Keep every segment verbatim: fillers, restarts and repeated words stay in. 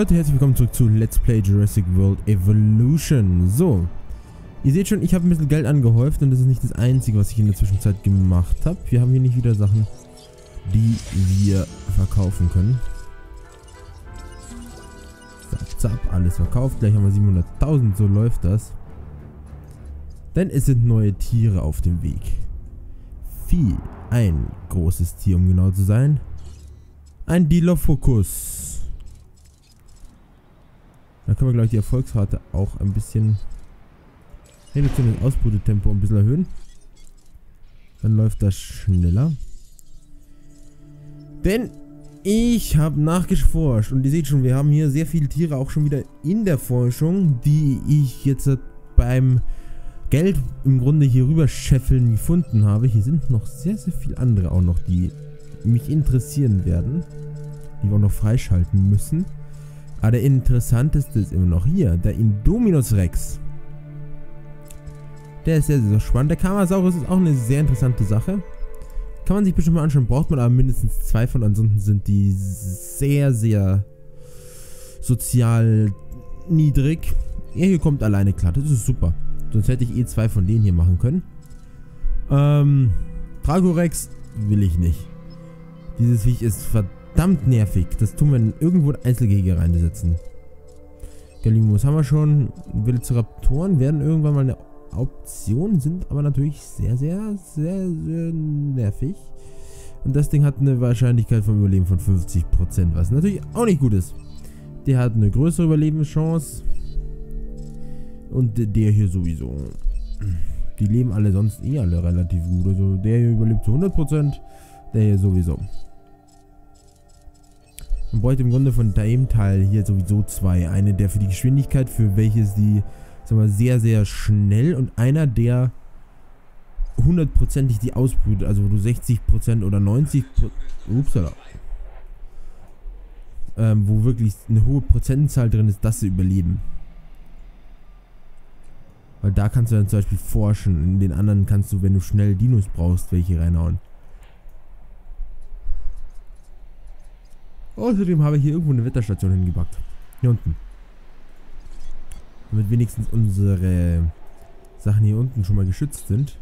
Leute, herzlich willkommen zurück zu Let's Play Jurassic World Evolution. So, ihr seht schon, ich habe ein bisschen Geld angehäuft und das ist nicht das Einzige, was ich in der Zwischenzeit gemacht habe. Wir haben hier nicht wieder Sachen, die wir verkaufen können. Zap, zap, alles verkauft. Gleich haben wir siebenhunderttausend, so läuft das. Denn es sind neue Tiere auf dem Weg. Vieh, ein großes Tier, um genau zu sein. Ein Dilophosaurus. Dann können wir gleich die Erfolgsrate auch ein bisschen reduzieren, das Ausbrutetempo ein bisschen erhöhen. Dann läuft das schneller. Denn ich habe nachgeforscht und ihr seht schon, wir haben hier sehr viele Tiere auch schon wieder in der Forschung, die ich jetzt beim Geld im Grunde hier rüber scheffeln gefunden habe. Hier sind noch sehr, sehr viele andere auch noch, die mich interessieren werden, die wir auch noch freischalten müssen. Aber der interessanteste ist immer noch hier, der Indominus Rex. Der ist sehr, sehr spannend. Der Kamasaurus ist auch eine sehr interessante Sache. Kann man sich bestimmt mal anschauen, braucht man aber mindestens zwei von, ansonsten sind die sehr, sehr sozial niedrig. Er hier kommt alleine klar, das ist super. Sonst hätte ich eh zwei von denen hier machen können. Ähm, Dragorex will ich nicht. Dieses Viech ist verdammt nervig. Das tun wir in irgendwo in Einzelgehege reinsetzen. Gallimimus haben wir schon. Velociraptoren werden irgendwann mal eine Option, sind aber natürlich sehr, sehr, sehr, sehr nervig. Und das Ding hat eine Wahrscheinlichkeit vom Überleben von fünfzig Prozent, was natürlich auch nicht gut ist. Der hat eine größere Überlebenschance. Und der hier sowieso. Die leben alle sonst eh alle relativ gut. Also der hier überlebt zu hundert Prozent. Der hier sowieso. Man bräuchte im Grunde von dem Teil hier sowieso zwei. Eine, der für die Geschwindigkeit, für welches die, sagen wir, sehr, sehr schnell, und einer, der hundertprozentig die ausbrütet. Also wo du sechzig Prozent oder neunzig Prozent, upsala, ähm, wo wirklich eine hohe Prozentzahl drin ist, dass sie überleben. Weil da kannst du dann zum Beispiel forschen. In den anderen kannst du, wenn du schnell Dinos brauchst, welche reinhauen. Außerdem habe ich hier irgendwo eine Wetterstation hingepackt. Hier unten. Damit wenigstens unsere Sachen hier unten schon mal geschützt sind.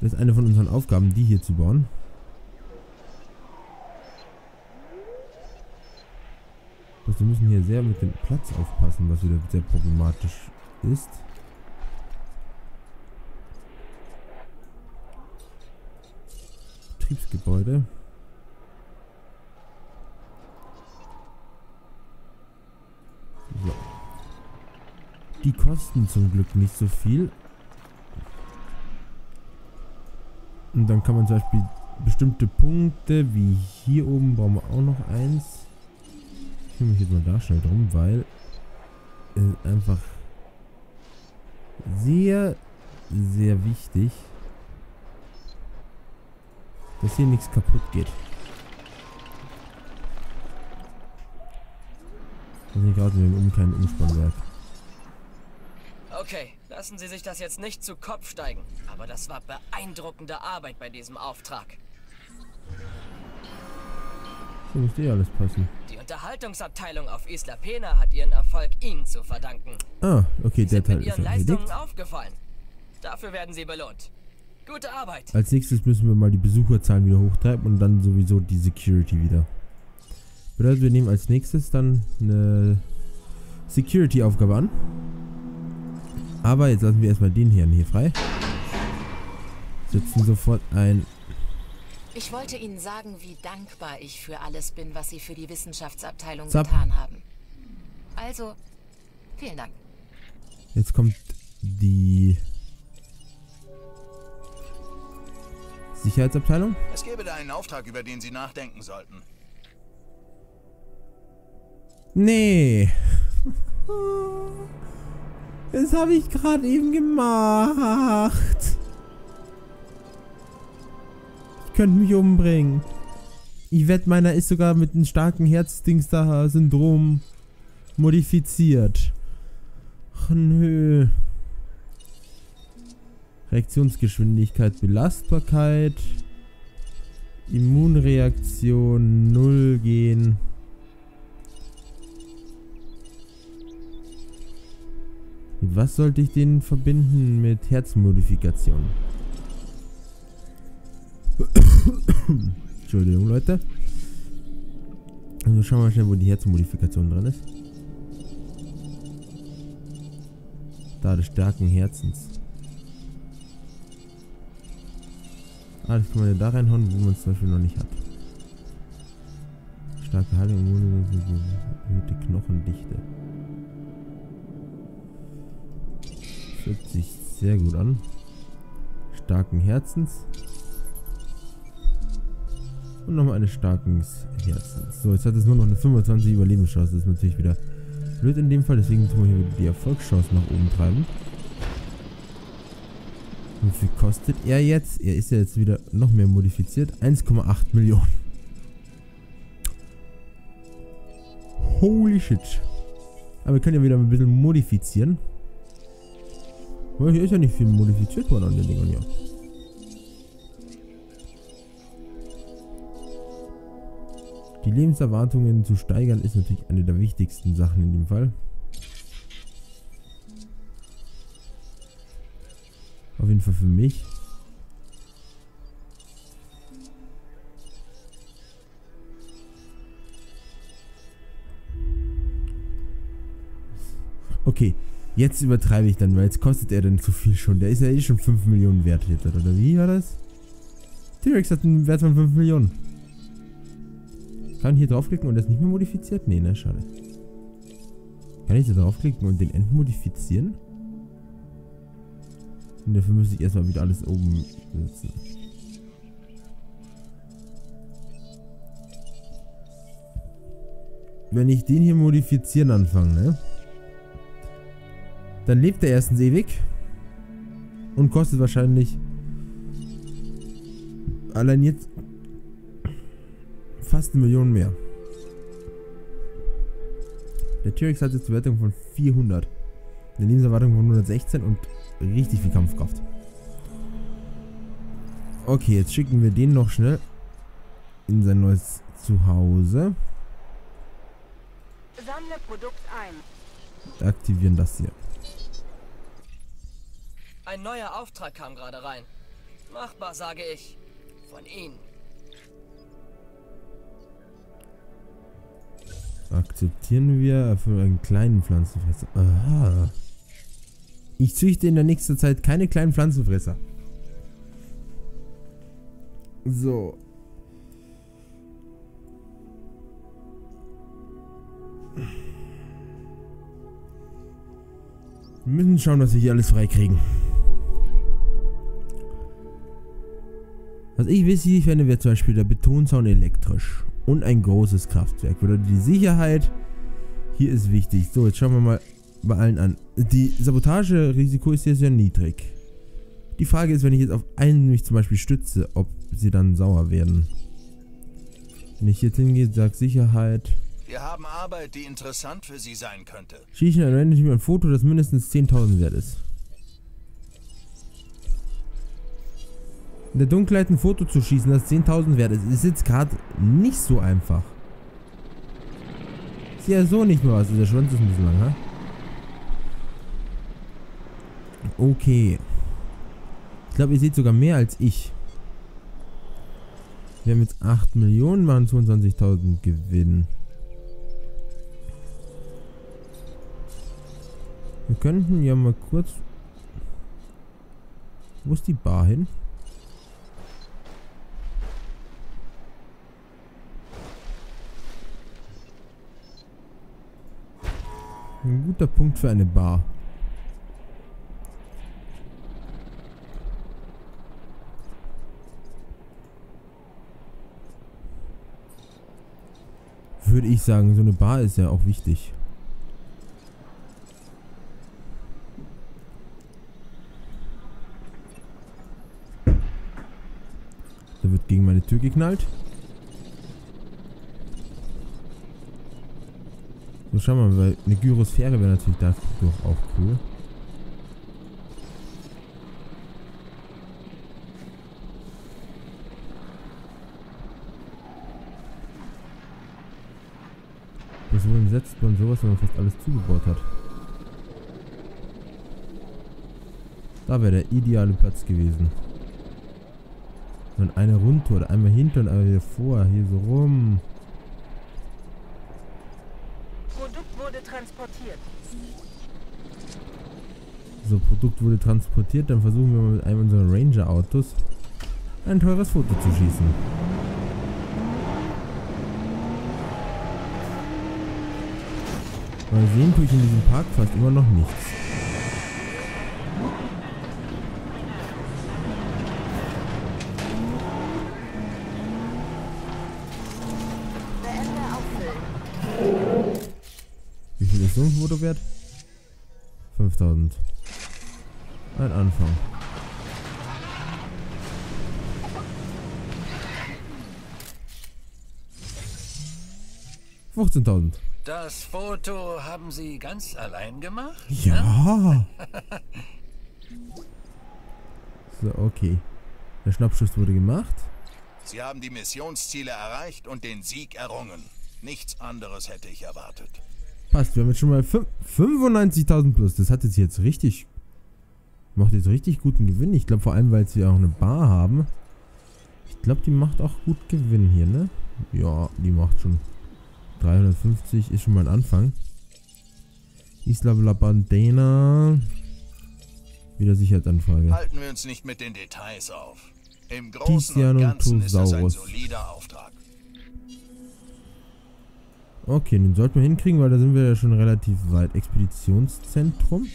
Das ist eine von unseren Aufgaben, die hier zu bauen. Also wir müssen hier sehr mit dem Platz aufpassen, was wieder sehr problematisch ist. Betriebsgebäude. So. Die kosten zum Glück nicht so viel. Und dann kann man zum Beispiel bestimmte Punkte, wie hier oben, bauen wir auch noch eins. Ich kümmere mich jetzt mal da schnell drum, weil es einfach sehr, sehr wichtig ist, dass hier nichts kaputt geht. Das ist gerade mit dem kleinen Umspannwerk. Okay, lassen Sie sich das jetzt nicht zu Kopf steigen. Aber das war beeindruckende Arbeit bei diesem Auftrag. So muss dir alles passen. Die Unterhaltungsabteilung auf Isla Pena hat ihren Erfolg Ihnen zu verdanken. Ah, okay, der Teil ist schon erledigt. Leistungen aufgefallen. Dafür werden Sie belohnt. Gute Arbeit. Als nächstes müssen wir mal die Besucherzahlen wieder hochtreiben und dann sowieso die Security wieder. Bedeutet, wir nehmen als nächstes dann eine Security-Aufgabe an. Aber jetzt lassen wir erstmal den Herrn hier frei. Setzen sofort ein. Ich wollte Ihnen sagen, wie dankbar ich für alles bin, was Sie für die Wissenschaftsabteilung Zap. getan haben. Also, vielen Dank. Jetzt kommt die Sicherheitsabteilung? Es gäbe da einen Auftrag, über den Sie nachdenken sollten. Nee. Das habe ich gerade eben gemacht. Ich könnte mich umbringen. Ich wette, meiner ist sogar mit einem starken Herzdings-Syndrom modifiziert. Ach nö. Reaktionsgeschwindigkeit, Belastbarkeit, Immunreaktion, null Gen. Was sollte ich denen verbinden mit Herzmodifikationen? Entschuldigung, Leute. Also schauen wir mal schnell, wo die Herzmodifikation drin ist. Da, des starken Herzens. Ah, das kann man ja da reinhauen, wo man es zum Beispiel noch nicht hat. Starke Heilung und erhöhte Knochendichte. Fühlt sich sehr gut an. Starken Herzens. Und nochmal eine starkes Herzens. So, jetzt hat es nur noch eine fünfundzwanzig Überlebenschance. Das ist natürlich wieder blöd in dem Fall. Deswegen tun wir hier die Erfolgschance nach oben treiben. Wie viel kostet er jetzt? Er ist ja jetzt wieder noch mehr modifiziert. eins Komma acht Millionen. Holy shit. Aber wir können ja wieder ein bisschen modifizieren. Weil hier ist ja nicht viel modifiziert worden an den Dingern hier. Die Lebenserwartungen zu steigern ist natürlich eine der wichtigsten Sachen in dem Fall. Auf jeden Fall für mich. Okay, jetzt übertreibe ich dann, weil jetzt kostet er denn zu viel schon. Der ist ja eh schon fünf Millionen wert jetzt, oder wie war das? T-Rex hat einen Wert von fünf Millionen. Kann ich hier draufklicken und das nicht mehr modifiziert? Nee, ne, schade. Kann ich da draufklicken und den entmodifizieren? Und dafür müsste ich erstmal wieder alles oben setzen. Wenn ich den hier modifizieren anfange, ne? Dann lebt er erstens ewig. Und kostet wahrscheinlich allein jetzt fast eine Million mehr. Der T-Rex hat jetzt eine Wertung von vierhundert. Eine Lebenserwartung von hundertsechzehn und richtig viel Kampfkraft. Okay, jetzt schicken wir den noch schnell in sein neues Zuhause. Sammle Produkt ein. Aktivieren das hier. Ein neuer Auftrag kam gerade rein. Machbar, sage ich. Von Ihnen. Akzeptieren wir für einen kleinen Pflanzenfresser. Aha. Ich züchte in der nächsten Zeit keine kleinen Pflanzenfresser. So. Wir müssen schauen, dass wir hier alles freikriegen. Was ich wichtig fände, wäre zum Beispiel der Betonzaun elektrisch. Und ein großes Kraftwerk. Oder die Sicherheit hier ist wichtig. So, jetzt schauen wir mal bei allen an. Die Sabotagerisiko ist hier sehr niedrig. Die Frage ist, wenn ich jetzt auf einen mich zum Beispiel stütze, ob sie dann sauer werden. Wenn ich jetzt hingehe, sage Sicherheit. Wir haben Arbeit, die interessant für Sie sein könnte. Schieße ich ein, ein Foto, das mindestens zehntausend wert ist. In der Dunkelheit ein Foto zu schießen, das zehntausend wert ist, ist jetzt gerade nicht so einfach. Ist ja so nicht mehr was. Der Schwanz ist ein bisschen lang, ha? Okay. Ich glaube, ihr seht sogar mehr als ich. Wir haben jetzt acht Millionen, machen zweiundzwanzigtausend Gewinn. Wir könnten ja mal kurz... Wo ist die Bar hin? Ein guter Punkt für eine Bar. Würde ich sagen, so eine Bar ist ja auch wichtig. Da wird gegen meine Tür geknallt. So, schau mal, weil eine Gyrosphäre wäre natürlich dadurch auch cool. Das wohl setzt man sowas, wenn man fast alles zugebaut hat. Da wäre der ideale Platz gewesen. Und eine runter oder einmal hinter und einmal wieder vor. Hier so rum. Produkt wurde transportiert. So, Produkt wurde transportiert. Dann versuchen wir mal mit einem unserer Ranger-Autos ein teures Foto zu schießen. Mal sehen tue ich in diesem Park fast immer noch nichts. Wie viel ist so ein Foto wert? fünftausend. Ein Anfang. fünfzehntausend. Das Foto haben Sie ganz allein gemacht? Ja. So, okay. Der Schnappschuss wurde gemacht. Sie haben die Missionsziele erreicht und den Sieg errungen. Nichts anderes hätte ich erwartet. Passt, wir haben jetzt schon mal fünfundneunzigtausend plus. Das hat jetzt jetzt richtig... Macht jetzt richtig guten Gewinn. Ich glaube vor allem, weil sie auch eine Bar haben. Ich glaube, die macht auch gut Gewinn hier, ne? Ja, die macht schon... dreihundertfünfzig ist schon mal ein Anfang. Isla Pena. Wieder Sicherheitsanfrage. Halten wir uns nicht mit den Details auf. Im Großen und Ganzen ist das ein solider Auftrag. Okay, den sollten wir hinkriegen, weil da sind wir ja schon relativ weit. Expeditionszentrum.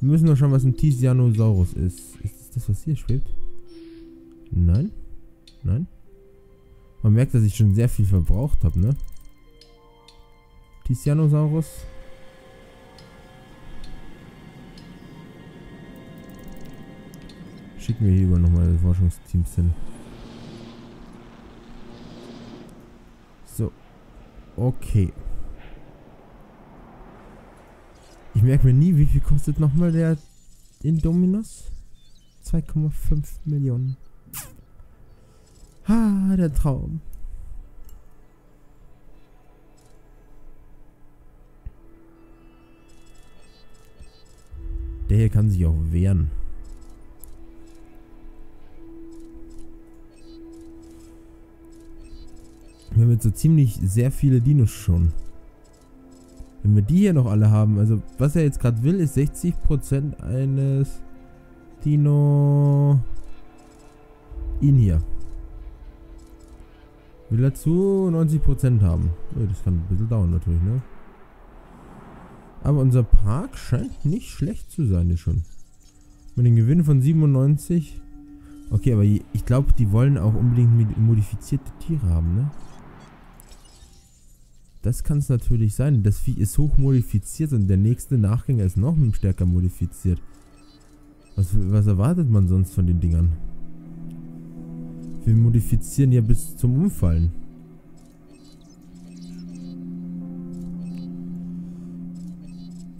Wir müssen noch schauen, was ein Tizianosaurus ist. Ist das das, was hier schwebt? Nein? Nein? Man merkt, dass ich schon sehr viel verbraucht habe, ne? Tizianosaurus. Schicken wir hier über nochmal die Forschungsteams hin. So. Okay. Ich merke mir nie, wie viel kostet nochmal der Indominus? zwei Komma fünf Millionen. Ah, der Traum. Der hier kann sich auch wehren. Wir haben jetzt so ziemlich sehr viele Dinos schon. Wenn wir die hier noch alle haben, also was er jetzt gerade will, ist sechzig Prozent eines Dino... ihn hier. Will er zu neunzig Prozent haben. Das kann ein bisschen dauern natürlich, ne? Aber unser Park scheint nicht schlecht zu sein, das schon. Mit dem Gewinn von siebenundneunzig. Okay, aber ich glaube, die wollen auch unbedingt modifizierte Tiere haben, ne? Das kann es natürlich sein. Das Vieh ist hoch modifiziert und der nächste Nachgänger ist noch stärker modifiziert. Was, was erwartet man sonst von den Dingern? Wir modifizieren ja bis zum Umfallen.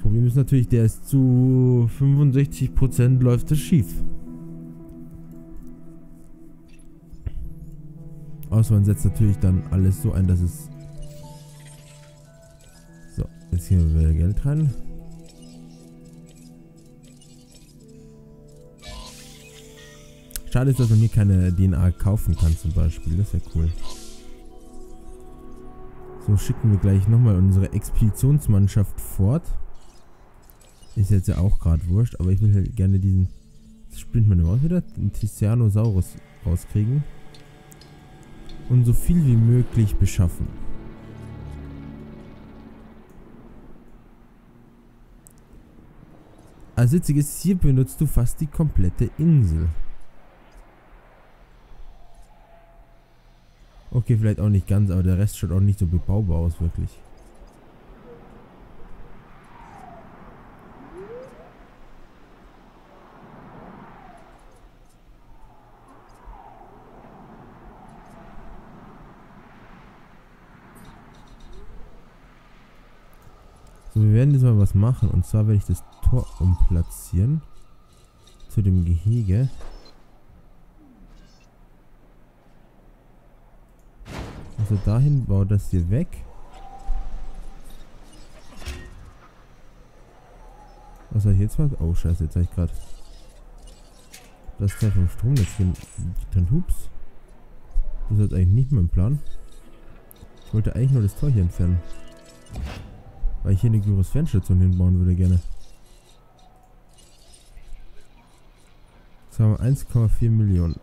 Problem ist natürlich, der ist zu fünfundsechzig Prozent läuft es schief. Außer man setzt natürlich dann alles so ein, dass es... So, jetzt gehen wir wieder Geld rein. Schade ist, dass man hier keine D N A kaufen kann zum Beispiel. Das wäre cool. So, schicken wir gleich nochmal unsere Expeditionsmannschaft fort. Ist jetzt ja auch gerade wurscht, aber ich will halt gerne diesen... Jetzt spinnt man überhaupt wieder. Den Tizianosaurus rauskriegen. Und so viel wie möglich beschaffen. Als witzig ist, hier benutzt du fast die komplette Insel. Okay, vielleicht auch nicht ganz, aber der Rest schaut auch nicht so bebaubar aus, wirklich. So, wir werden jetzt mal was machen. Und zwar werde ich das Tor umplatzieren. Zu dem Gehege. Also dahin, bau das hier weg. Was hat jetzt was? Oh, scheiße, jetzt habe ich gerade das Teil vom Stromnetz dann hups. Das ist jetzt eigentlich nicht mein Plan. Ich wollte eigentlich nur das Tor hier entfernen. Weil ich hier eine Gyrosphärenstation hinbauen würde gerne. Jetzt haben wir eins Komma vier Millionen.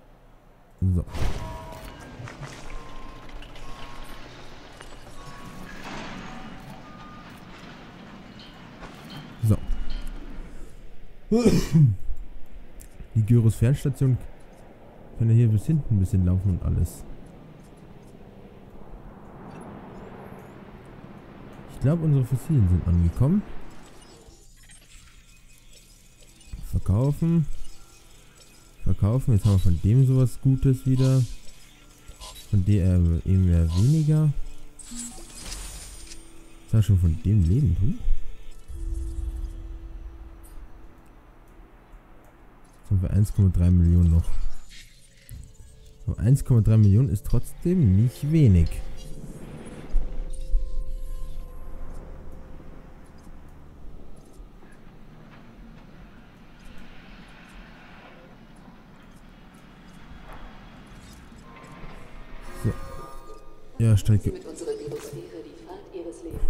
So. So. Die Gyrosphärenstation kann ja hier bis hinten ein bisschen laufen und alles. Ich glaube, unsere Fossilien sind angekommen. Verkaufen. Verkaufen. Jetzt haben wir von dem sowas Gutes wieder. Von der eben mehr weniger. Ist das schon von dem Leben tun? Bei eins Komma drei Millionen noch. Aber eins Komma drei Millionen ist trotzdem nicht wenig. So. Ja, steige. Mit unserer Biosphäre die Fahrt ihres Lebens.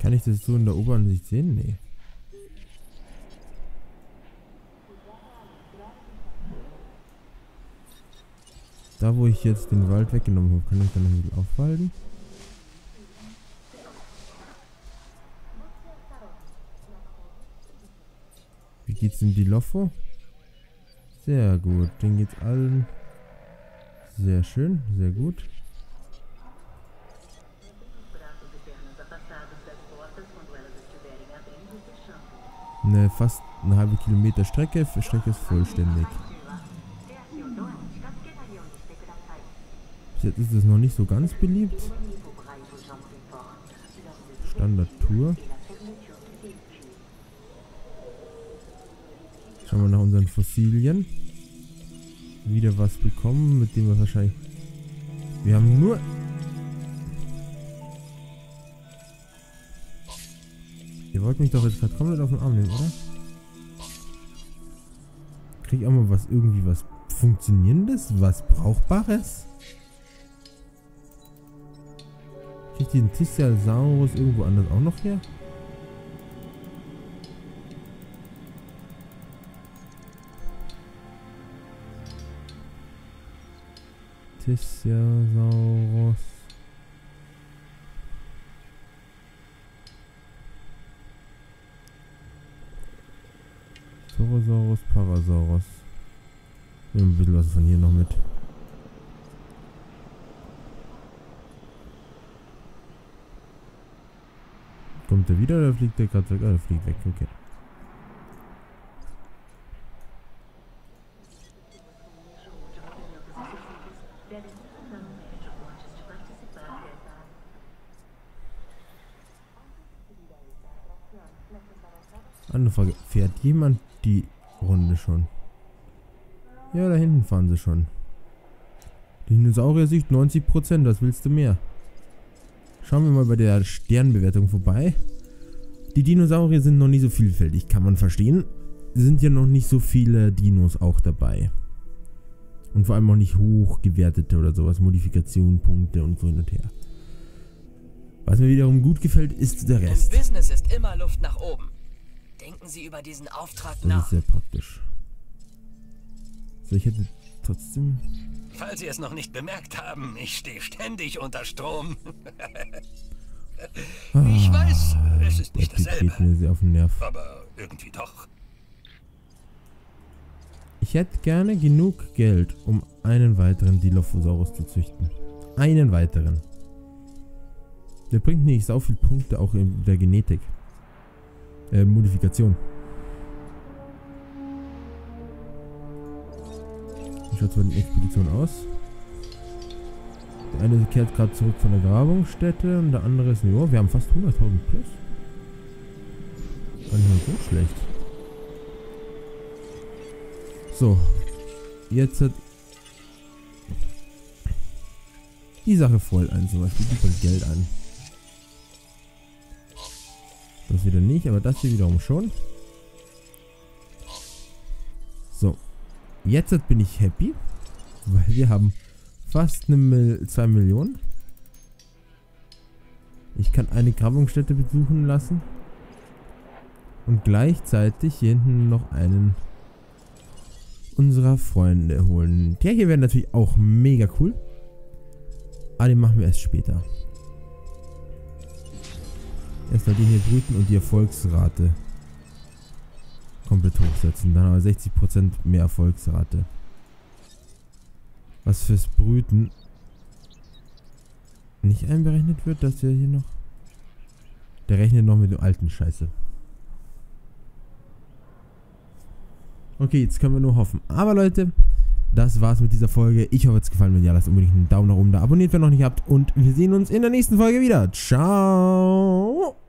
Kann ich das so in der Oberansicht sehen? Nee. Da, wo ich jetzt den Wald weggenommen habe, kann ich dann noch nicht aufhalten. Wie geht's dem Dilopho? Sehr gut. Den geht's allen sehr schön, sehr gut. Eine fast eine halbe Kilometer Strecke, die Strecke ist vollständig. Bis jetzt ist es noch nicht so ganz beliebt. Standard-Tour. Schauen wir nach unseren Fossilien. Wieder was bekommen, mit dem wir wahrscheinlich... Wir haben nur... Ihr wollt mich doch jetzt gerade komplett auf den Arm nehmen, oder? Krieg ich auch mal was, irgendwie was Funktionierendes, was Brauchbares? Krieg ich diesen Tizianosaurus irgendwo anders auch noch her? Tizianosaurus. Torosaurus, Parasaurus. Wir haben ein bisschen was von hier noch mit. Kommt der wieder oder fliegt der gerade weg? Ah, der fliegt weg, okay. Andere Frage, fährt jemand die Runde schon? Ja, da hinten fahren sie schon. Die Dinosaurier-Sicht neunzig Prozent, was willst du mehr? Schauen wir mal bei der Sternbewertung vorbei. Die Dinosaurier sind noch nicht so vielfältig, kann man verstehen. Sind ja noch nicht so viele Dinos auch dabei. Und vor allem auch nicht hochgewertete oder sowas, Modifikationen, Punkte und so hin und her. Was mir wiederum gut gefällt, ist der Rest. Im Business ist immer Luft nach oben. Denken Sie über diesen Auftrag das nach. Das ist sehr praktisch. So, ich hätte trotzdem... Falls Sie es noch nicht bemerkt haben, ich stehe ständig unter Strom. Ich weiß, es ist nicht dasselbe. Das geht mir sehr auf den Nerv. Aber irgendwie doch. Ich hätte gerne genug Geld, um einen weiteren Dilophosaurus zu züchten. Einen weiteren. Der bringt nicht so viele Punkte auch in der Genetik. Äh, Modifikation. schaut es bei den Expeditionen aus? Der eine kehrt gerade zurück von der Grabungsstätte und der andere ist... Jo, wir haben fast hunderttausend plus. Gar nicht mal so schlecht. So. Jetzt hat... Die Sache voll ein zum Beispiel. Die bringt Geld ein. Das wieder nicht, aber das hier wiederum schon. So. Jetzt bin ich happy. Weil wir haben fast zwei Millionen. Ich kann eine Grabungsstätte besuchen lassen. Und gleichzeitig hier hinten noch einen unserer Freunde holen. Der hier wäre natürlich auch mega cool. Aber den machen wir erst später. Erstmal die hier brüten und die Erfolgsrate komplett hochsetzen. Dann haben wir sechzig Prozent mehr Erfolgsrate. Was fürs Brüten nicht einberechnet wird, dass wir hier noch... Der rechnet noch mit dem alten Scheiße. Okay, jetzt können wir nur hoffen. Aber Leute, das war's mit dieser Folge. Ich hoffe, es gefallen wird. Ja, lasst unbedingt einen Daumen nach oben da. Abonniert, wenn ihr noch nicht habt. Und wir sehen uns in der nächsten Folge wieder. Ciao.